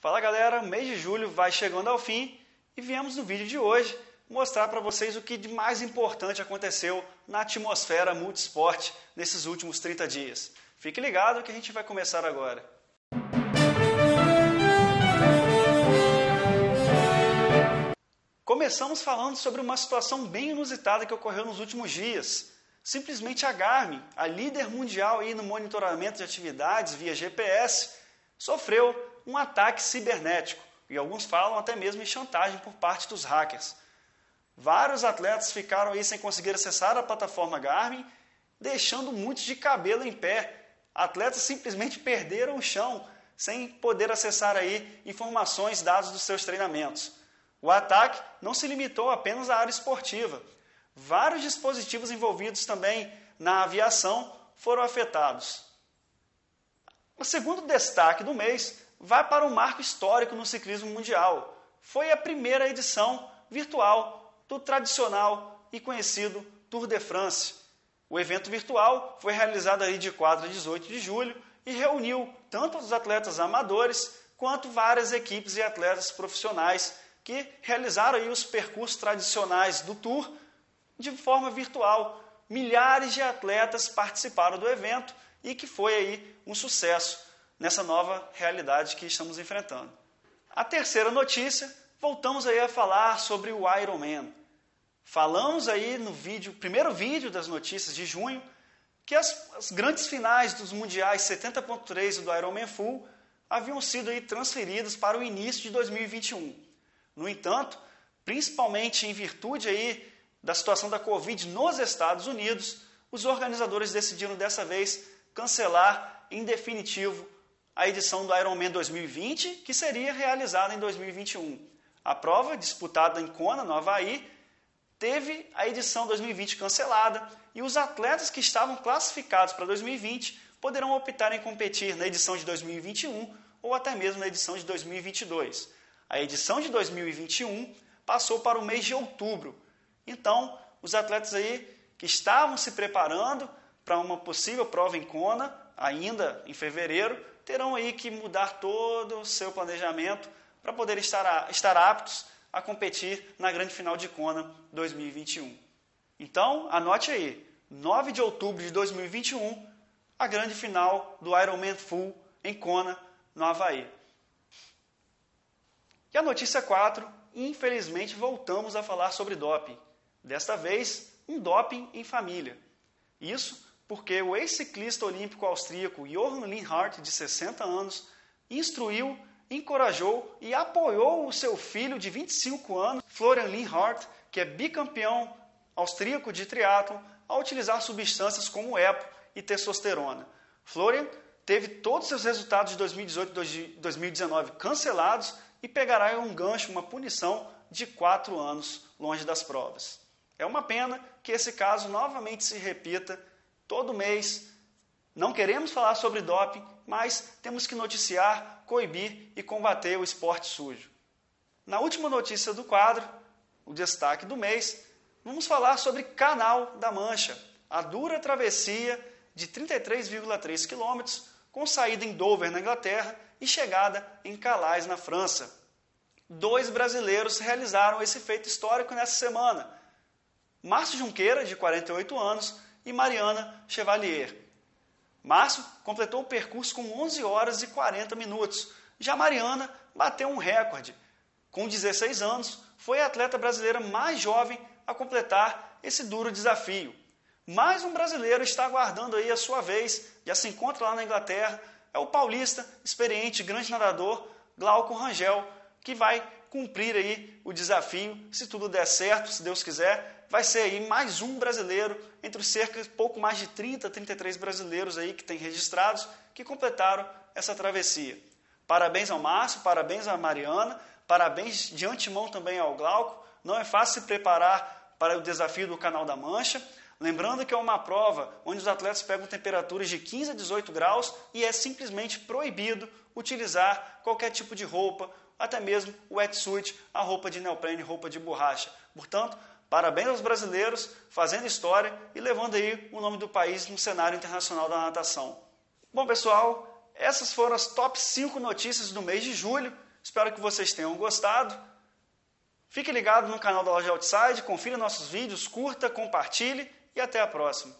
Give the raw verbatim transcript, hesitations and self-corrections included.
Fala galera, o mês de julho vai chegando ao fim e viemos no vídeo de hoje mostrar para vocês o que de mais importante aconteceu na atmosfera multisport nesses últimos trinta dias. Fique ligado que a gente vai começar agora. Começamos falando sobre uma situação bem inusitada que ocorreu nos últimos dias. Simplesmente a Garmin, a líder mundial aí no monitoramento de atividades via G P S, sofreu um ataque cibernético, e alguns falam até mesmo em chantagem por parte dos hackers. Vários atletas ficaram aí sem conseguir acessar a plataforma Garmin, deixando muitos de cabelo em pé. Atletas simplesmente perderam o chão, sem poder acessar aí informações, dados dos seus treinamentos. O ataque não se limitou apenas à área esportiva. Vários dispositivos envolvidos também na aviação foram afetados. O segundo destaque do mês vai para um marco histórico no ciclismo mundial. Foi a primeira edição virtual do tradicional e conhecido Tour de France. O evento virtual foi realizado aí de quatro a dezoito de julho e reuniu tanto os atletas amadores quanto várias equipes e atletas profissionais que realizaram aí os percursos tradicionais do Tour de forma virtual. Milhares de atletas participaram do evento e que foi aí um sucesso nessa nova realidade que estamos enfrentando. A terceira notícia, voltamos aí a falar sobre o Ironman. Falamos aí no vídeo, primeiro vídeo das notícias de junho, que as, as grandes finais dos mundiais setenta ponto três e do Ironman Full haviam sido aí transferidas para o início de dois mil e vinte e um. No entanto, principalmente em virtude aí da situação da Covid nos Estados Unidos, os organizadores decidiram dessa vez cancelar em definitivo a edição do Ironman dois mil e vinte, que seria realizada em dois mil e vinte e um. A prova, disputada em Kona, no Havaí, teve a edição dois mil e vinte cancelada e os atletas que estavam classificados para dois mil e vinte poderão optar em competir na edição de dois mil e vinte e um ou até mesmo na edição de dois mil e vinte e dois. A edição de dois mil e vinte e um passou para o mês de outubro. Então, os atletas aí que estavam se preparando para uma possível prova em Kona, ainda em fevereiro, terão aí que mudar todo o seu planejamento para poder estar, a, estar aptos a competir na grande final de Kona dois mil e vinte e um. Então, anote aí, nove de outubro de dois mil e vinte e um, a grande final do Ironman Full em Kona, no Havaí. E a notícia quatro, infelizmente voltamos a falar sobre doping. Desta vez, um doping em família. Isso porque o ex-ciclista olímpico austríaco Johann Linhart, de sessenta anos, instruiu, encorajou e apoiou o seu filho de vinte e cinco anos, Florian Linhart, que é bicampeão austríaco de triatlon, a utilizar substâncias como E P O e testosterona. Florian teve todos os seus resultados de dois mil e dezoito e dois mil e dezenove cancelados e pegará um gancho, uma punição de quatro anos longe das provas. É uma pena que esse caso novamente se repita todo mês. Não queremos falar sobre doping, mas temos que noticiar, coibir e combater o esporte sujo. Na última notícia do quadro, o destaque do mês, vamos falar sobre Canal da Mancha, a dura travessia de trinta e três vírgula três quilômetros, com saída em Dover, na Inglaterra, e chegada em Calais, na França. Dois brasileiros realizaram esse feito histórico nessa semana. Márcio Junqueira, de quarenta e oito anos, e Mariana Chevalier. Márcio completou o percurso com onze horas e quarenta minutos. Já Mariana bateu um recorde. Com dezesseis anos, foi a atleta brasileira mais jovem a completar esse duro desafio. Mais um brasileiro está aguardando aí a sua vez, já se encontra lá na Inglaterra, é o paulista, experiente, grande nadador, Glauco Rangel, que vai cumprir aí o desafio, se tudo der certo, se Deus quiser. Vai ser aí mais um brasileiro, entre os cerca de pouco mais de trinta, trinta e três brasileiros aí que tem registrados, que completaram essa travessia. Parabéns ao Márcio, parabéns à Mariana, parabéns de antemão também ao Glauco. Não é fácil se preparar para o desafio do Canal da Mancha. Lembrando que é uma prova onde os atletas pegam temperaturas de quinze a dezoito graus e é simplesmente proibido utilizar qualquer tipo de roupa, até mesmo o wetsuit, a roupa de neoprene, roupa de borracha. Portanto, parabéns aos brasileiros, fazendo história e levando aí o nome do país no cenário internacional da natação. Bom pessoal, essas foram as top cinco notícias do mês de julho. Espero que vocês tenham gostado. Fique ligado no canal da Loja Outside, confira nossos vídeos, curta, compartilhe e até a próxima.